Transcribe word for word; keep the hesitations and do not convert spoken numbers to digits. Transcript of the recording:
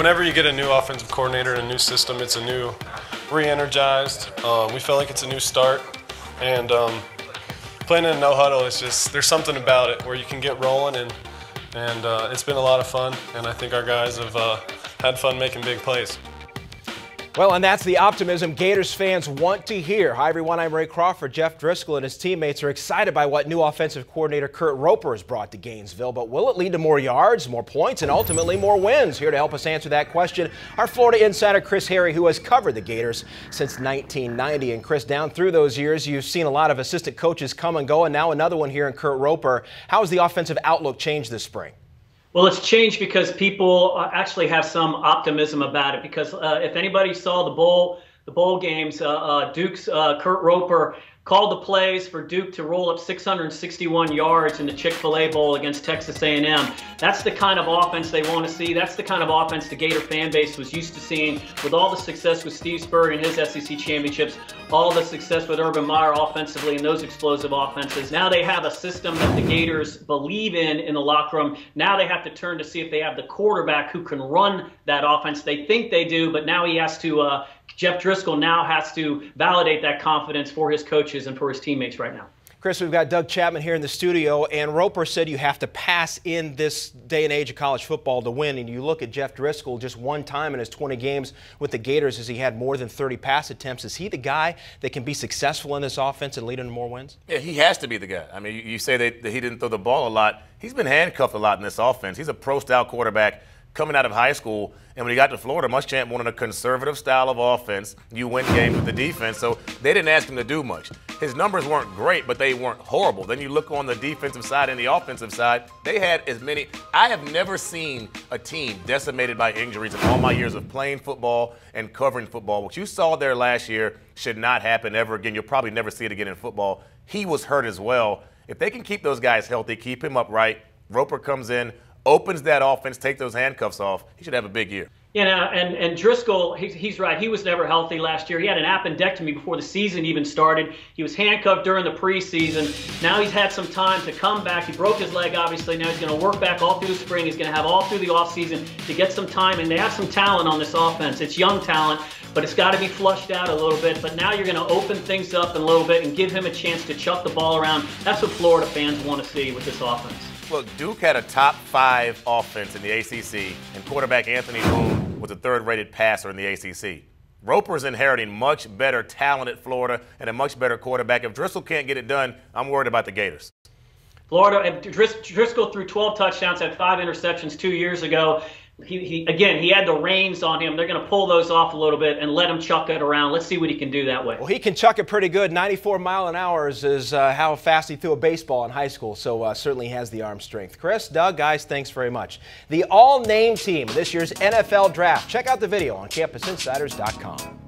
whenever you get a new offensive coordinator and a new system, it's a new, re-energized. Um, we feel like it's a new start. And um, playing in a no-huddle, it's just, there's something about it where you can get rolling, and, and uh, it's been a lot of fun. And I think our guys have uh, had fun making big plays. Well, and that's the optimism Gators fans want to hear. Hi, everyone. I'm Ray Crawford. Jeff Driskel and his teammates are excited by what new offensive coordinator Kurt Roper has brought to Gainesville. But will it lead to more yards, more points, and ultimately more wins? Here to help us answer that question, our Florida insider Chris Harry, who has covered the Gators since nineteen ninety. And Chris, down through those years, you've seen a lot of assistant coaches come and go, and now another one here in Kurt Roper. How has the offensive outlook changed this spring? Well, it's changed because people uh, actually have some optimism about it, because uh, if anybody saw the bowl, the bowl games, uh, uh, Duke's uh, Kurt Roper called the plays for Duke to roll up six hundred sixty-one yards in the Chick-fil-A Bowl against Texas A and M. That's the kind of offense they want to see. That's the kind of offense the Gator fan base was used to seeing, with all the success with Steve Spurrier and his S E C championships, all the success with Urban Meyer offensively and those explosive offenses. Now they have a system that the Gators believe in in the locker room. Now they have to turn to see if they have the quarterback who can run that offense. They think they do, but now he has to, uh, Jeff Driskel now has to validate that confidence for his coaches and for his teammates right now. Chris, we've got Doug Chapman here in the studio, and Roper said you have to pass in this day and age of college football to win, and you look at Jeff Driskel, just one time in his twenty games with the Gators as he had more than thirty pass attempts. Is he the guy that can be successful in this offense and lead into more wins? Yeah, he has to be the guy. I mean, you say that he didn't throw the ball a lot. He's been handcuffed a lot in this offense. He's a pro-style quarterback coming out of high school, and when he got to Florida, Muschamp wanted a conservative style of offense. You win games with the defense, so they didn't ask him to do much. His numbers weren't great, but they weren't horrible. Then you look on the defensive side and the offensive side, they had as many. I have never seen a team decimated by injuries in all my years of playing football and covering football. What you saw there last year should not happen ever again. You'll probably never see it again in football. He was hurt as well. If they can keep those guys healthy, keep him upright, Roper comes in, opens that offense, take those handcuffs off, he should have a big year. You know, and, and Driskel, he, he's right. He was never healthy last year. He had an appendectomy before the season even started. He was handcuffed during the preseason. Now he's had some time to come back. He broke his leg, obviously. Now he's going to work back all through the spring. He's going to have all through the offseason to get some time. And they have some talent on this offense. It's young talent, but it's got to be flushed out a little bit. But now you're going to open things up a little bit and give him a chance to chuck the ball around. That's what Florida fans want to see with this offense. Look, Duke had a top five offense in the A C C, and quarterback Anthony Boone was a third-rated passer in the A C C. Roper's inheriting much better talent at Florida and a much better quarterback. If Driskel can't get it done, I'm worried about the Gators. Florida, Dris Driskel threw twelve touchdowns, had five interceptions two years ago. He, he, again, he had the reins on him. They're going to pull those off a little bit and let him chuck it around. Let's see what he can do that way. Well, he can chuck it pretty good. ninety-four mile an hour is uh, how fast he threw a baseball in high school, so uh, certainly has the arm strength. Chris, Doug, guys, thanks very much. The all-name team this year's N F L Draft. Check out the video on Campus Insiders dot com.